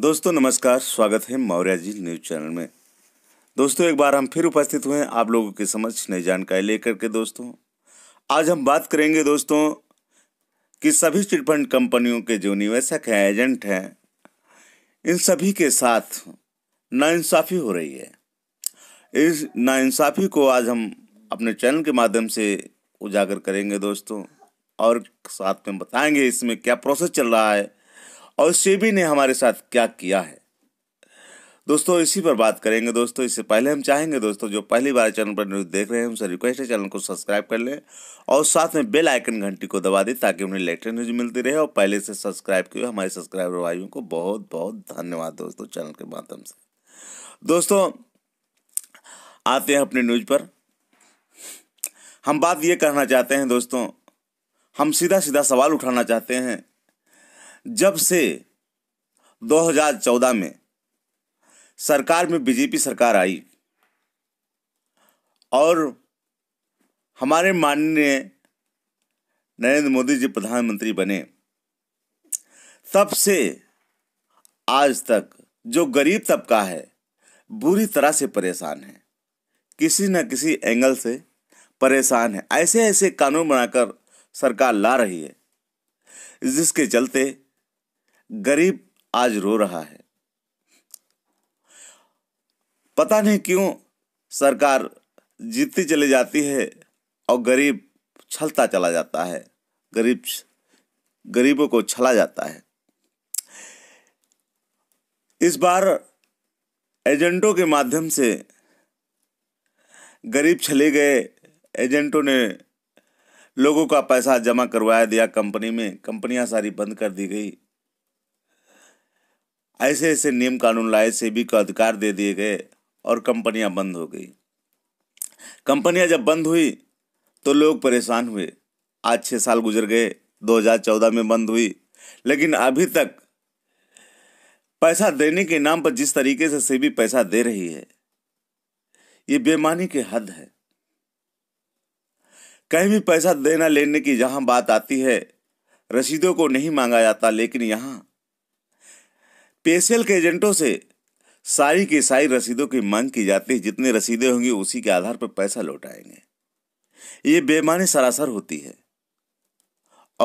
दोस्तों नमस्कार, स्वागत है मौर्याजी न्यूज़ चैनल में। दोस्तों एक बार हम फिर उपस्थित हुए हैं आप लोगों के समक्ष नई जानकारी लेकर के। दोस्तों आज हम बात करेंगे दोस्तों कि सभी चिटफंड कंपनियों के जो निवेशक हैं, एजेंट हैं, इन सभी के साथ नाइंसाफ़ी हो रही है। इस नाइंसाफ़ी को आज हम अपने चैनल के माध्यम से उजागर करेंगे दोस्तों, और साथ में बताएंगे इसमें क्या प्रोसेस चल रहा है और सेबी ने हमारे साथ क्या किया है। दोस्तों इसी पर बात करेंगे। दोस्तों इससे पहले हम चाहेंगे दोस्तों जो पहली बार चैनल पर न्यूज़ देख रहे हैं उनसे रिक्वेस्ट है चैनल को सब्सक्राइब कर लें और साथ में बेल आइकन घंटी को दबा दें ताकि उन्हें लेटेस्ट न्यूज़ मिलती रहे। और पहले से सब्सक्राइब किए हमारे सब्सक्राइबर भाइयों को बहुत बहुत धन्यवाद दोस्तों चैनल के माध्यम से। दोस्तों आते हैं अपने न्यूज़ पर। हम बात ये करना चाहते हैं दोस्तों, हम सीधा सीधा सवाल उठाना चाहते हैं, जब से 2014 में सरकार में बीजेपी सरकार आई और हमारे माननीय नरेंद्र मोदी जी प्रधानमंत्री बने, तब से आज तक जो गरीब तबका है बुरी तरह से परेशान है, किसी न किसी एंगल से परेशान है। ऐसे ऐसे कानून बनाकर सरकार ला रही है जिसके चलते गरीब आज रो रहा है। पता नहीं क्यों सरकार जीतती चली जाती है और गरीब छलता चला जाता है, गरीबों को छला जाता है। इस बार एजेंटों के माध्यम से गरीब छले गए। एजेंटों ने लोगों का पैसा जमा करवाया दिया कंपनी में, कंपनियां सारी बंद कर दी गई। ऐसे ऐसे नियम कानून लाए, सेबी को अधिकार दे दिए गए और कंपनियां बंद हो गई। कंपनियां जब बंद हुई तो लोग परेशान हुए। आज 6 साल गुजर गए, 2014 में बंद हुई, लेकिन अभी तक पैसा देने के नाम पर जिस तरीके से सेबी पैसा दे रही है, ये बेईमानी की हद है। कहीं भी पैसा देना लेने की जहां बात आती है, रसीदों को नहीं मांगा जाता, लेकिन यहां पीएसएल के एजेंटों से सारी की सारी रसीदों की मांग की जाती है। जितने रसीदें होंगी उसी के आधार पर पैसा लौटाएंगे। ये बेईमानी सरासर होती है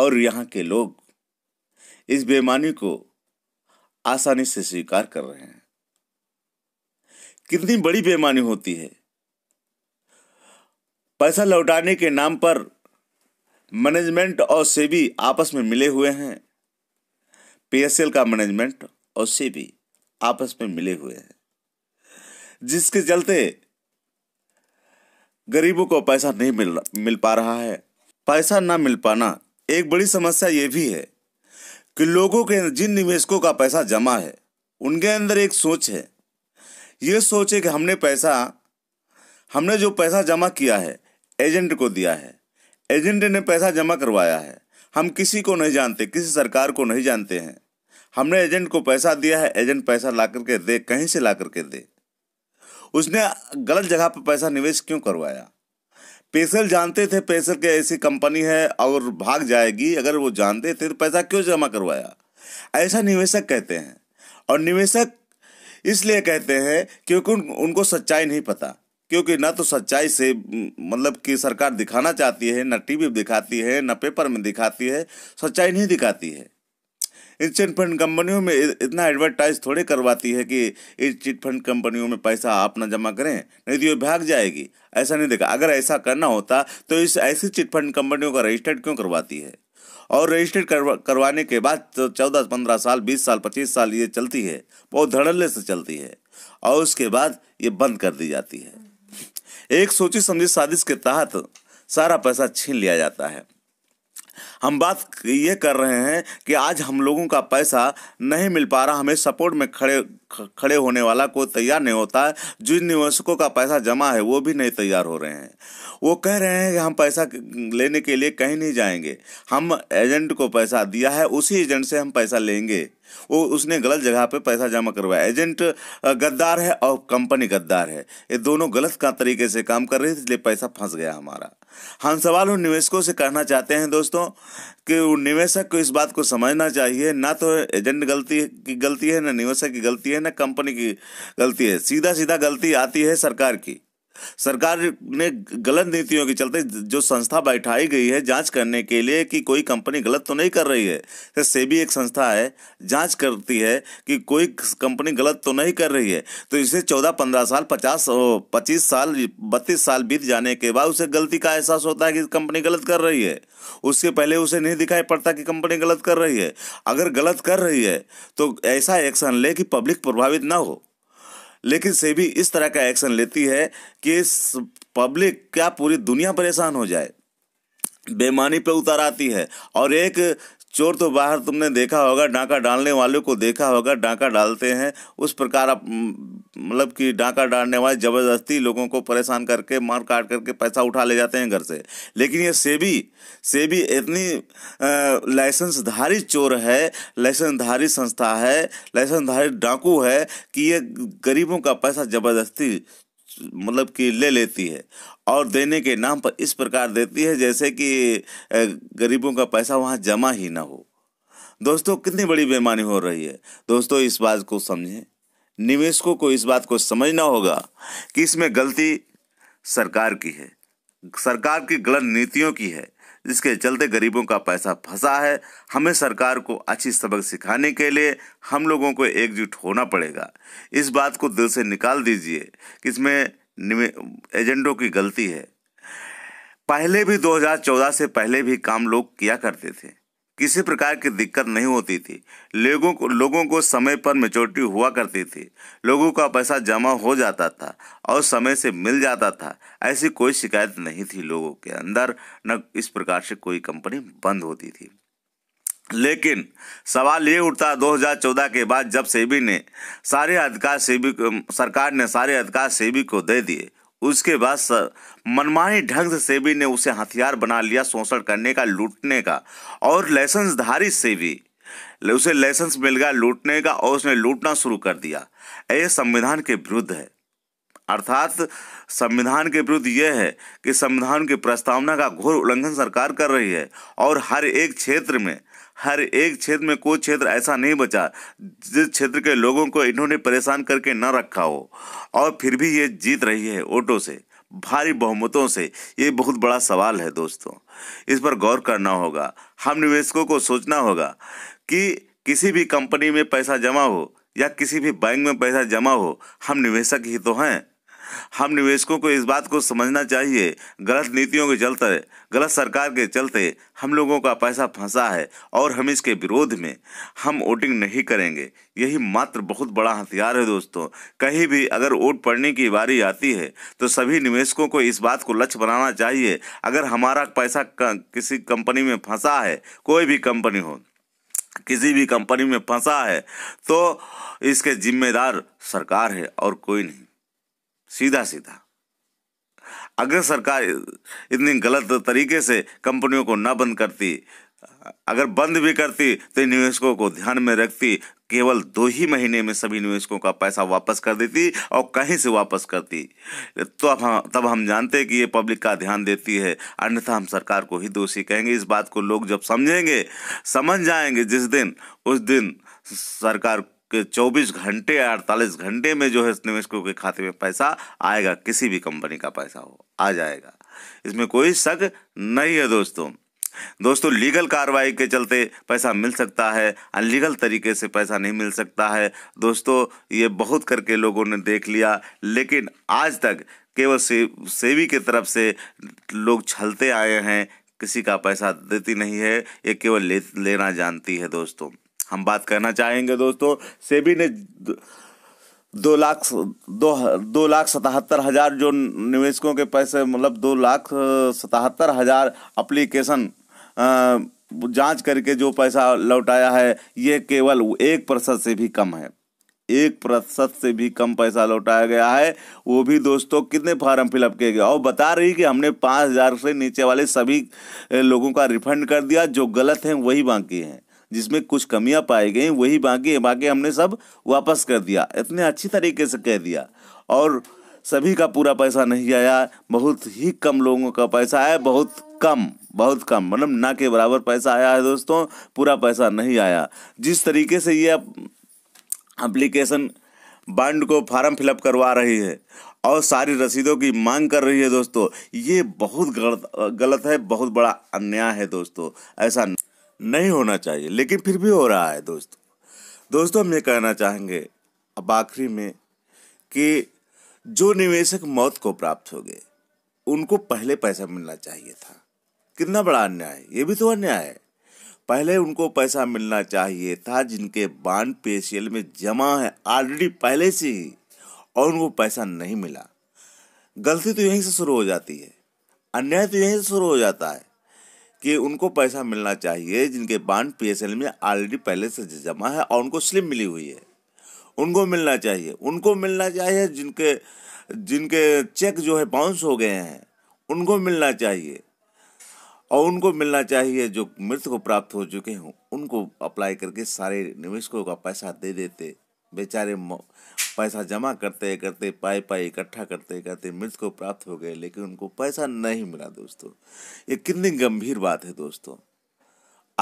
और यहां के लोग इस बेईमानी को आसानी से स्वीकार कर रहे हैं। कितनी बड़ी बेईमानी होती है। पैसा लौटाने के नाम पर मैनेजमेंट और सेबी आपस में मिले हुए हैं। पीएसएल का मैनेजमेंट और सेबी आपस में मिले हुए हैं, जिसके चलते गरीबों को पैसा नहीं मिल पा रहा है। पैसा ना मिल पाना एक बड़ी समस्या ये भी है कि लोगों के, जिन निवेशकों का पैसा जमा है, उनके अंदर एक सोच है। ये सोच है कि हमने जो पैसा जमा किया है एजेंट को दिया है, एजेंट ने पैसा जमा करवाया है, हम किसी को नहीं जानते, किसी सरकार को नहीं जानते हैं, हमने एजेंट को पैसा दिया है, एजेंट पैसा ला करके दे, कहीं से ला करके दे। उसने गलत जगह पर पैसा निवेश क्यों करवाया? पीएसएल जानते थे, पीएसएल के ऐसी कंपनी है और भाग जाएगी, अगर वो जानते थे तो पैसा क्यों जमा करवाया? ऐसा निवेशक कहते हैं, और निवेशक इसलिए कहते हैं क्योंकि उनको सच्चाई नहीं पता, क्योंकि ना तो सच्चाई से मतलब कि सरकार दिखाना चाहती है, ना टीवी दिखाती है, ना पेपर में दिखाती है, सच्चाई नहीं दिखाती है। इन चिट फंड कंपनियों में इतना एडवर्टाइज थोड़े करवाती है कि इस चिट फंड कंपनियों में पैसा आप ना जमा करें नहीं तो ये भाग जाएगी, ऐसा नहीं देखा। अगर ऐसा करना होता तो इस ऐसी चिट फंड कंपनियों का रजिस्टर्ड क्यों करवाती है? और रजिस्टर्ड करवाने के बाद 14-15 साल, 20 साल, 25 साल ये चलती है, बहुत धड़ल्ले से चलती है, और उसके बाद ये बंद कर दी जाती है। एक सोची समझी साजिश के तहत सारा पैसा छीन लिया जाता है। हम बात ये कर रहे हैं कि आज हम लोगों का पैसा नहीं मिल पा रहा, हमें सपोर्ट में खड़े होने वाला कोई तैयार नहीं होता। जिन निवेशकों का पैसा जमा है वो भी नहीं तैयार हो रहे हैं। वो कह रहे हैं कि हम पैसा लेने के लिए कहीं नहीं जाएंगे, हम एजेंट को पैसा दिया है, उसी एजेंट से हम पैसा लेंगे, वो उसने गलत जगह पे पैसा जमा करवाया। एजेंट गद्दार है और कंपनी गद्दार है, ये दोनों गलत का तरीके से काम कर रहे थे, इसलिए पैसा फंस गया हमारा। हम सवाल उन निवेशकों से कहना चाहते हैं दोस्तों कि उन निवेशक को इस बात को समझना चाहिए, ना तो एजेंट की गलती है, ना निवेशक की गलती है, ना कंपनी की गलती है। सीधा सीधा गलती आती है सरकार की। सरकार ने गलत नीतियों के चलते जो संस्था बैठाई गई है जांच करने के लिए कि कोई कंपनी गलत तो नहीं कर रही है, तो सेबी एक संस्था है, जांच करती है कि कोई कंपनी गलत तो नहीं कर रही है, तो इसे 14, 15 साल, 25 साल, 32 साल बीत जाने के बाद उसे गलती का एहसास होता है कि कंपनी गलत कर रही है। उसके पहले उसे नहीं दिखाई पड़ता कि कंपनी गलत कर रही है। अगर गलत कर रही है तो ऐसा एक्शन ले कि पब्लिक प्रभावित ना हो, लेकिन सेबी इस तरह का एक्शन लेती है कि पब्लिक क्या पूरी दुनिया परेशान हो जाए, बेईमानी पे उतर आती है। और एक चोर तो बाहर तुमने देखा होगा, डाका डालने वालों को देखा होगा, डाका डालते हैं उस प्रकार, मतलब कि डाका डालने वाले ज़बरदस्ती लोगों को परेशान करके मार काट करके पैसा उठा ले जाते हैं घर से। लेकिन ये सेबी इतनी लाइसेंसधारी चोर है, लाइसेंसधारी संस्था है, लाइसेंसधारी डाकू है कि ये गरीबों का पैसा ज़बरदस्ती मतलब कि ले लेती है और देने के नाम पर इस प्रकार देती है जैसे कि गरीबों का पैसा वहाँ जमा ही ना हो। दोस्तों कितनी बड़ी बेईमानी हो रही है। दोस्तों इस बात को समझें, निवेशकों को इस बात को समझना होगा कि इसमें गलती सरकार की है, सरकार की गलत नीतियों की है, जिसके चलते गरीबों का पैसा फंसा है। हमें सरकार को अच्छी सबक सिखाने के लिए हम लोगों को एकजुट होना पड़ेगा। इस बात को दिल से निकाल दीजिए कि इसमें एजेंटों की गलती है। पहले भी 2014 से पहले भी काम लोग किया करते थे, किसी प्रकार की दिक्कत नहीं होती थी, लोगों को समय पर मैच्योरिटी हुआ करती थी, लोगों का पैसा जमा हो जाता था और समय से मिल जाता था। ऐसी कोई शिकायत नहीं थी लोगों के अंदर, न इस प्रकार से कोई कंपनी बंद होती थी। लेकिन सवाल ये उठता 2014 के बाद जब सेबी ने सारे अधिकार सरकार ने सारे अधिकार सेबी को दे दिए, उसके बाद मनमानी ढंग से सेबी ने उसे हथियार बना लिया शोषण करने का, लूटने का। और लाइसेंसधारी सेबी उसे लाइसेंस मिल गया लूटने का और उसने लूटना शुरू कर दिया। यह संविधान के विरुद्ध है, अर्थात संविधान के विरुद्ध यह है कि संविधान की प्रस्तावना का घोर उल्लंघन सरकार कर रही है। और हर एक क्षेत्र में कोई क्षेत्र ऐसा नहीं बचा जिस क्षेत्र के लोगों को इन्होंने परेशान करके ना रखा हो, और फिर भी ये जीत रही है वोटों से, भारी बहुमतों से। ये बहुत बड़ा सवाल है दोस्तों, इस पर गौर करना होगा। हम निवेशकों को सोचना होगा कि किसी भी कंपनी में पैसा जमा हो या किसी भी बैंक में पैसा जमा हो, हम निवेशक ही तो हैं। हम निवेशकों को इस बात को समझना चाहिए, गलत नीतियों के चलते, गलत सरकार के चलते हम लोगों का पैसा फंसा है और हम इसके विरोध में हम वोटिंग नहीं करेंगे। यही मात्र बहुत बड़ा हथियार है दोस्तों। कहीं भी अगर वोट पड़ने की बारी आती है तो सभी निवेशकों को इस बात को लक्ष्य बनाना चाहिए, अगर हमारा पैसा किसी कंपनी में फंसा है, कोई भी कंपनी हो, किसी भी कंपनी में फंसा है, तो इसके जिम्मेदार सरकार है और कोई नहीं। सीधा सीधा अगर सरकार इतनी गलत तरीके से कंपनियों को ना बंद करती, अगर बंद भी करती तो निवेशकों को ध्यान में रखती, केवल 2 ही महीने में सभी निवेशकों का पैसा वापस कर देती और कहीं से वापस करती, तो तब हम जानते कि ये पब्लिक का ध्यान देती है, अन्यथा हम सरकार को ही दोषी कहेंगे। इस बात को लोग जब समझेंगे, समझ जाएंगे, उस दिन सरकार कि 24 घंटे 48 घंटे में जो है निवेशकों के खाते में पैसा आएगा, किसी भी कंपनी का पैसा हो आ जाएगा, इसमें कोई शक नहीं है दोस्तों। दोस्तों लीगल कार्रवाई के चलते पैसा मिल सकता है, अनलीगल तरीके से पैसा नहीं मिल सकता है। दोस्तों ये बहुत करके लोगों ने देख लिया, लेकिन आज तक केवल सेबी की तरफ से लोग छलते आए हैं, किसी का पैसा देती नहीं है, ये केवल लेना जानती है। दोस्तों हम बात करना चाहेंगे दोस्तों, सेबी ने 2,77,000 जो निवेशकों के पैसे, मतलब 2,77,000 एप्लीकेशन जांच करके जो पैसा लौटाया है, ये केवल 1% से भी कम है। 1% से भी कम पैसा लौटाया गया है, वो भी दोस्तों कितने फार्म फिलअप किए गए। और बता रही कि हमने 5,000 से नीचे वाले सभी लोगों का रिफंड कर दिया, जो गलत हैं वही बाकी हैं। जिसमें कुछ कमियां पाई गई वही बाकी हमने सब वापस कर दिया। इतने अच्छी तरीके से कह दिया। और सभी का पूरा पैसा नहीं आया, बहुत ही कम लोगों का पैसा आया, बहुत कम मतलब ना के बराबर पैसा आया है दोस्तों, पूरा पैसा नहीं आया। जिस तरीके से ये एप्लीकेशन बांड को फार्म फिलअप करवा रही है और सारी रसीदों की मांग कर रही है दोस्तों, ये बहुत गलत है, बहुत बड़ा अन्याय है दोस्तों, ऐसा नहीं होना चाहिए, लेकिन फिर भी हो रहा है दोस्तों। हम ये कहना चाहेंगे अब आखिरी में कि जो निवेशक मौत को प्राप्त हो गए उनको पहले पैसा मिलना चाहिए था। कितना बड़ा अन्याय, ये भी तो अन्याय है। पहले उनको पैसा मिलना चाहिए था जिनके बांड पीएसएल में जमा है ऑलरेडी पहले से ही, और उनको पैसा नहीं मिला। गलती तो यहीं से शुरू हो जाती है, अन्याय तो यहीं से शुरू हो जाता है कि उनको पैसा मिलना चाहिए जिनके बांड पीएसएल में ऑलरेडी पहले से जमा है और उनको स्लिप मिली हुई है, उनको मिलना चाहिए। उनको मिलना चाहिए जिनके चेक जो है बाउंस हो गए हैं, उनको मिलना चाहिए। और उनको मिलना चाहिए जो मृत को प्राप्त हो चुके हों, उनको अप्लाई करके सारे निवेशकों का पैसा दे देते। बेचारे पैसा जमा करते करते पाई इकट्ठा करते करते मृत को प्राप्त हो गए, लेकिन उनको पैसा नहीं मिला दोस्तों। ये कितनी गंभीर बात है दोस्तों।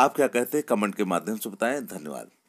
आप क्या कहते हैं कमेंट के माध्यम से बताएं। धन्यवाद।